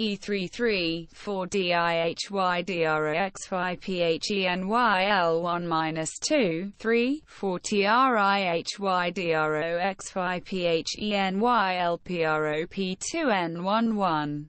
(E)-3-3,4-dihydroxyphenyl)-1-2,3,4-trihydroxyphenyl)prop-2-en-1-one. (E)-3-3,4-dihydroxyphenyl)-1-2,3,4-trihydroxyphenyl)prop-2-en-1-one. (E)-3-3,4-dihydroxyphenyl)-1-2,3,4-trihydroxyphenyl)prop-2-en-1-one.